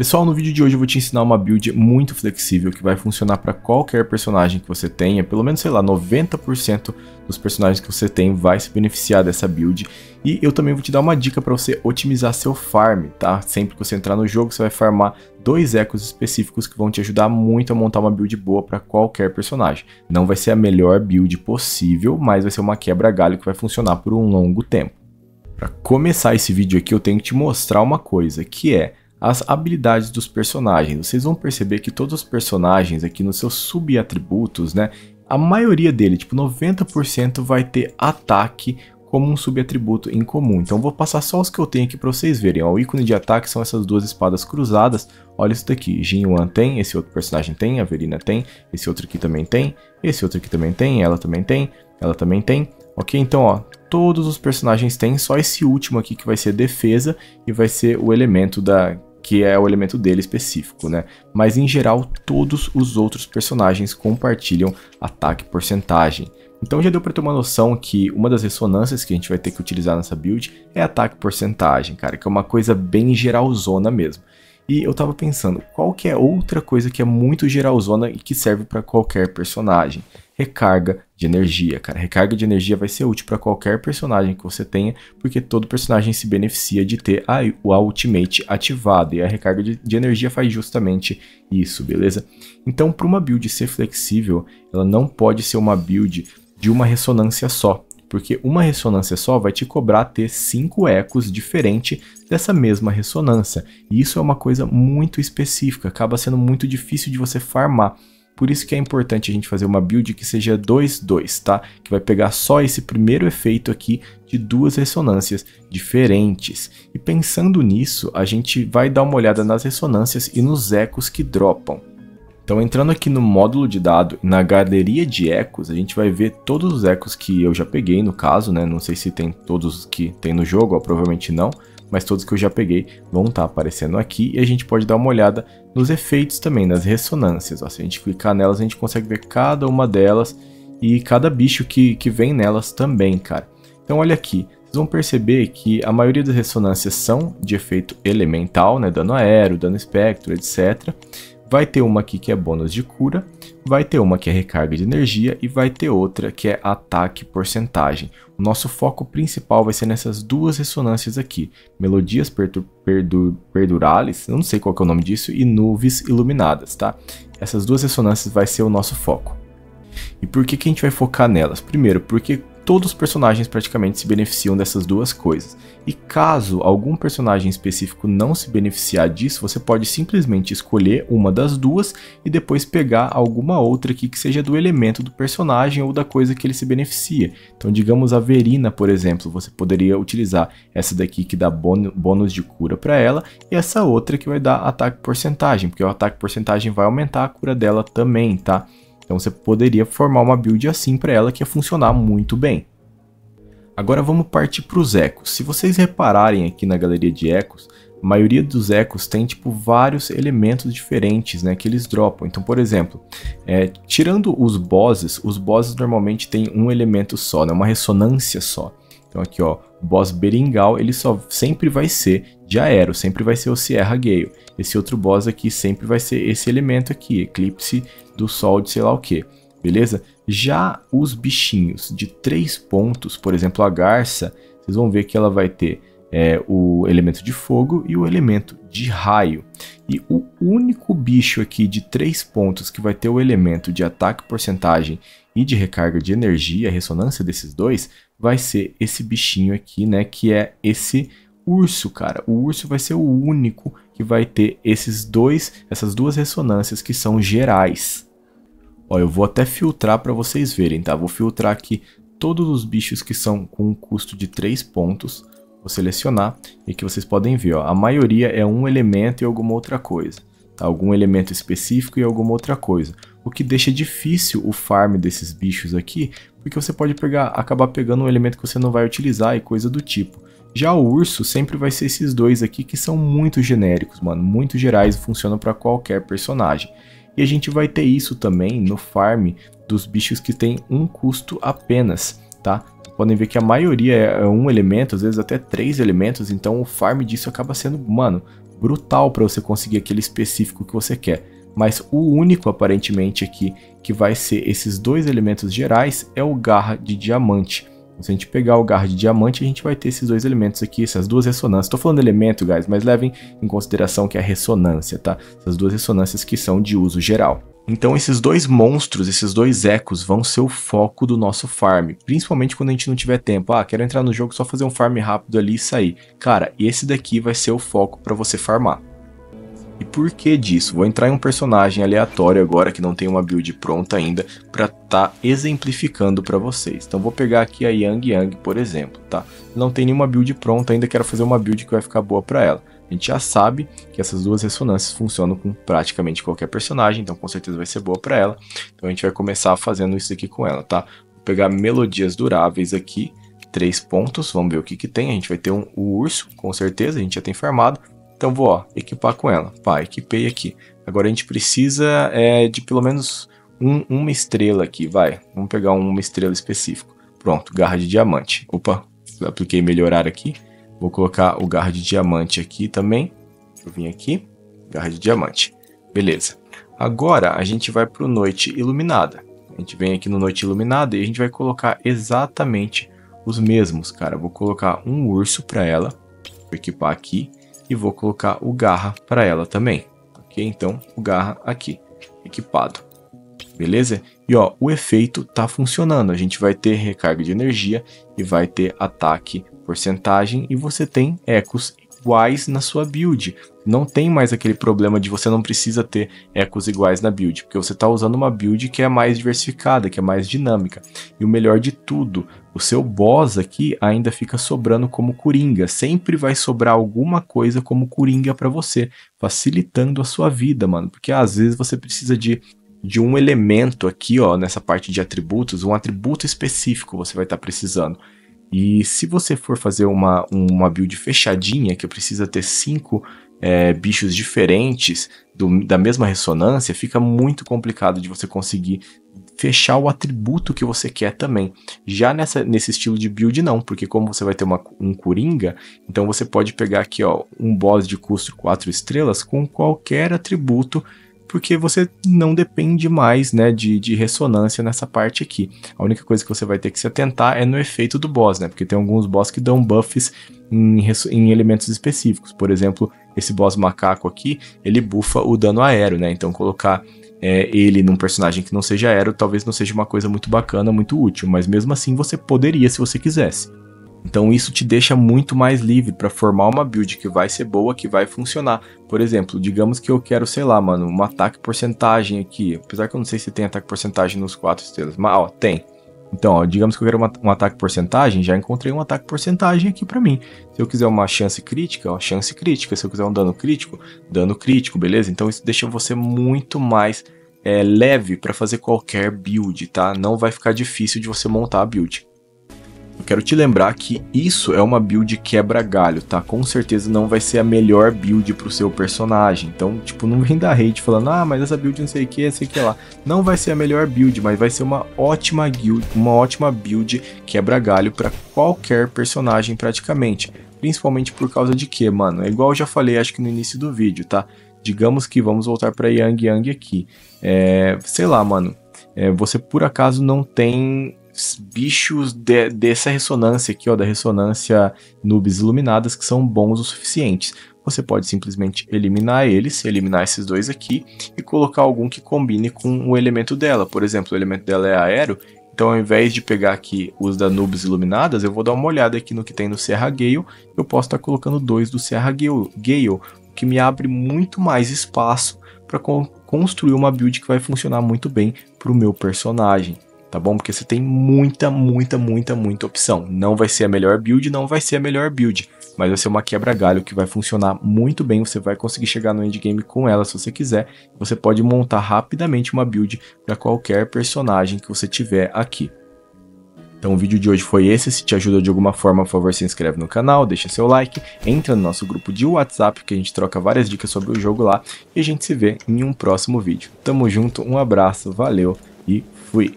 Pessoal, no vídeo de hoje eu vou te ensinar uma build muito flexível que vai funcionar para qualquer personagem que você tenha. Pelo menos, sei lá, 90% dos personagens que você tem vai se beneficiar dessa build. E eu também vou te dar uma dica para você otimizar seu farm, tá? Sempre que você entrar no jogo, você vai farmar dois ecos específicos que vão te ajudar muito a montar uma build boa para qualquer personagem. Não vai ser a melhor build possível, mas vai ser uma quebra-galho que vai funcionar por um longo tempo. Para começar esse vídeo aqui, eu tenho que te mostrar uma coisa, que é as habilidades dos personagens. Vocês vão perceber que todos os personagens aqui nos seus subatributos, né, a maioria dele, tipo 90%, vai ter ataque como um subatributo em comum. Então eu vou passar só os que eu tenho aqui para vocês verem. Ó, o ícone de ataque são essas duas espadas cruzadas. Olha isso daqui, Jinwan tem, esse outro personagem tem, a Verina tem, esse outro aqui também tem, esse outro aqui também tem, ela também tem, ela também tem. Ok, então ó, todos os personagens têm, só esse último aqui que vai ser defesa e vai ser o elemento da... que é o elemento dele específico, né? Mas em geral todos os outros personagens compartilham ataque e porcentagem. Então já deu para ter uma noção que uma das ressonâncias que a gente vai ter que utilizar nessa build é ataque e porcentagem, cara, que é uma coisa bem geralzona mesmo. E eu tava pensando, qual que é outra coisa que é muito geralzona e que serve para qualquer personagem? Recarga de energia, cara. Recarga de energia vai ser útil para qualquer personagem que você tenha, porque todo personagem se beneficia de ter a ultimate ativada, e a recarga de energia faz justamente isso, beleza? Então, para uma build ser flexível, ela não pode ser uma build de uma ressonância só, porque uma ressonância só vai te cobrar ter 5 ecos diferentes dessa mesma ressonância. E isso é uma coisa muito específica, acaba sendo muito difícil de você farmar. Por isso que é importante a gente fazer uma build que seja 2-2, tá? Que vai pegar só esse primeiro efeito aqui de duas ressonâncias diferentes. E pensando nisso, a gente vai dar uma olhada nas ressonâncias e nos ecos que dropam. Então, entrando aqui no módulo de dado, na galeria de ecos, a gente vai ver todos os ecos que eu já peguei, no caso, né? Não sei se tem todos que tem no jogo, ó, provavelmente não, mas todos que eu já peguei vão estar aparecendo aqui, e a gente pode dar uma olhada nos efeitos também, nas ressonâncias. Ó, se a gente clicar nelas, a gente consegue ver cada uma delas e cada bicho que vem nelas também, cara. Então, olha aqui. Vocês vão perceber que a maioria das ressonâncias são de efeito elemental, né? Dano aéreo, dano espectro, etc. Vai ter uma aqui que é bônus de cura, vai ter uma que é recarga de energia e vai ter outra que é ataque e porcentagem. O nosso foco principal vai ser nessas duas ressonâncias aqui, Melodias Perduralis, não sei qual que é o nome disso, e Nuvens Iluminadas, tá? Essas duas ressonâncias vai ser o nosso foco. E por que que a gente vai focar nelas? Primeiro, porque todos os personagens praticamente se beneficiam dessas duas coisas. E caso algum personagem específico não se beneficiar disso, você pode simplesmente escolher uma das duas e depois pegar alguma outra aqui que seja do elemento do personagem ou da coisa que ele se beneficia. Então, digamos a Verina, por exemplo, você poderia utilizar essa daqui que dá bônus de cura para ela e essa outra que vai dar ataque porcentagem, porque o ataque porcentagem vai aumentar a cura dela também, tá? Então você poderia formar uma build assim para ela que ia funcionar muito bem. Agora vamos partir para os ecos. Se vocês repararem aqui na galeria de ecos, a maioria dos ecos tem tipo vários elementos diferentes, né, que eles dropam. Então, por exemplo, tirando os bosses normalmente têm um elemento só, né, uma ressonância só. Então aqui ó, o boss Beringal, ele sempre vai ser de aero, sempre vai ser o Sierra Gale. Esse outro boss aqui sempre vai ser esse elemento aqui, eclipse do sol de sei lá o que, beleza? Já os bichinhos de 3 pontos, por exemplo a Garça, vocês vão ver que ela vai ter o elemento de fogo e o elemento de raio. E o único bicho aqui de 3 pontos que vai ter o elemento de ataque, porcentagem e de recarga de energia, a ressonância desses dois, vai ser esse bichinho aqui, né, que é esse urso, cara. O urso vai ser o único que vai ter essas duas ressonâncias que são gerais. Ó, eu vou até filtrar para vocês verem, tá? Vou filtrar aqui todos os bichos que são com um custo de 3 pontos. Vou selecionar e aqui vocês podem ver, ó, a maioria é um elemento e alguma outra coisa. Algum elemento específico e alguma outra coisa, o que deixa difícil o farm desses bichos aqui, porque você pode acabar pegando um elemento que você não vai utilizar e coisa do tipo. Já o urso sempre vai ser esses dois aqui que são muito genéricos, mano, muito gerais e funcionam para qualquer personagem. E a gente vai ter isso também no farm dos bichos que tem um custo apenas, tá? Podem ver que a maioria é um elemento, às vezes até 3 elementos, então o farm disso acaba sendo, mano, brutal para você conseguir aquele específico que você quer. Mas o único, aparentemente, aqui que vai ser esses dois elementos gerais é o Garra de Diamante. Se a gente pegar o Garra de Diamante, a gente vai ter esses dois elementos aqui, essas duas ressonâncias. Estou falando elemento, guys, mas levem em consideração que é a ressonância, tá? Essas duas ressonâncias que são de uso geral. Então esses dois monstros, esses dois ecos vão ser o foco do nosso farm, principalmente quando a gente não tiver tempo. Ah, quero entrar no jogo, só fazer um farm rápido ali e sair. Cara, esse daqui vai ser o foco para você farmar. E por que disso? Vou entrar em um personagem aleatório agora, que não tem uma build pronta ainda, para tá exemplificando para vocês. Então vou pegar aqui a Yang Yang, por exemplo, tá? Não tem nenhuma build pronta ainda, quero fazer uma build que vai ficar boa para ela. A gente já sabe que essas duas ressonâncias funcionam com praticamente qualquer personagem, então com certeza vai ser boa para ela. Então a gente vai começar fazendo isso aqui com ela, tá? Vou pegar melodias duráveis aqui, 3 pontos, vamos ver o que que tem. A gente vai ter o urso, com certeza, a gente já tem farmado. Então vou, ó, equipar com ela. Pá, equipei aqui. Agora a gente precisa de pelo menos uma estrela aqui, vai. Vamos pegar uma estrela específica. Pronto, garra de diamante. Opa, apliquei melhorar aqui. Vou colocar o garra de diamante aqui também. Deixa eu vir aqui. Garra de diamante. Beleza. Agora a gente vai para o Noite Iluminada. A gente vem aqui no Noite Iluminada e a gente vai colocar exatamente os mesmos, cara. Vou colocar um urso para ela. Vou equipar aqui. E vou colocar o garra para ela também, ok? Então, o garra aqui, equipado, beleza? E ó, o efeito tá funcionando, a gente vai ter recarga de energia e vai ter ataque, porcentagem, e você tem ecos iguais na sua build. Não tem mais aquele problema de você não precisa ter ecos iguais na build, porque você tá usando uma build que é mais diversificada, que é mais dinâmica. E o melhor de tudo, o seu boss aqui ainda fica sobrando como coringa. Sempre vai sobrar alguma coisa como coringa para você, facilitando a sua vida, mano. Porque às vezes você precisa de um elemento aqui, ó, nessa parte de atributos, um atributo específico você vai estar precisando. E se você for fazer uma build fechadinha, que precisa ter 5 bichos diferentes da mesma ressonância, fica muito complicado de você conseguir fechar o atributo que você quer também. Já nesse estilo de build não, porque como você vai ter um coringa, então você pode pegar aqui, ó, um boss de custo 4 estrelas com qualquer atributo, porque você não depende mais, né, de ressonância nessa parte aqui. A única coisa que você vai ter que se atentar é no efeito do boss, né, porque tem alguns boss que dão buffs em elementos específicos. Por exemplo, esse boss macaco aqui, ele buffa o dano aéreo, né, então colocar ele num personagem que não seja aéreo talvez não seja uma coisa muito bacana, muito útil, mas mesmo assim você poderia se você quisesse. Então isso te deixa muito mais livre para formar uma build que vai ser boa, que vai funcionar. Por exemplo, digamos que eu quero, sei lá, mano, um ataque porcentagem aqui. Apesar que eu não sei se tem ataque porcentagem nos 4 estrelas, mas ó, tem. Então, ó, digamos que eu quero um ataque porcentagem, já encontrei um ataque porcentagem aqui pra mim. Se eu quiser uma chance crítica, ó, chance crítica. Se eu quiser um dano crítico, beleza? Então isso deixa você muito mais leve para fazer qualquer build, tá? Não vai ficar difícil de você montar a build. Eu quero te lembrar que isso é uma build quebra-galho, tá? Com certeza não vai ser a melhor build pro seu personagem. Então, tipo, não vem dar hate falando, ah, mas essa build não sei o que, sei que lá. Não vai ser a melhor build, mas vai ser uma ótima build quebra-galho para qualquer personagem praticamente. Principalmente por causa de que, mano? É igual eu já falei, acho que no início do vídeo, tá? Digamos que vamos voltar pra Yang Yang aqui. Sei lá, mano. Você por acaso não tem bichos dessa ressonância aqui, ó, da ressonância Nuvens Iluminadas, que são bons o suficientes. Você pode simplesmente eliminar eles, eliminar esses dois aqui e colocar algum que combine com o elemento dela. Por exemplo, o elemento dela é aéreo, então ao invés de pegar aqui os da Nuvens Iluminadas, eu vou dar uma olhada aqui no que tem no Sierra Gale. Eu posso estar colocando 2 do Sierra Gale, o que me abre muito mais espaço para construir uma build que vai funcionar muito bem para o meu personagem. Tá bom? Porque você tem muita opção. Não vai ser a melhor build, mas vai ser uma quebra-galho que vai funcionar muito bem. Você vai conseguir chegar no endgame com ela se você quiser. Você pode montar rapidamente uma build para qualquer personagem que você tiver aqui. Então o vídeo de hoje foi esse. Se te ajudou de alguma forma, por favor, se inscreve no canal, deixa seu like, entra no nosso grupo de WhatsApp, que a gente troca várias dicas sobre o jogo lá, e a gente se vê em um próximo vídeo. Tamo junto, um abraço, valeu e fui!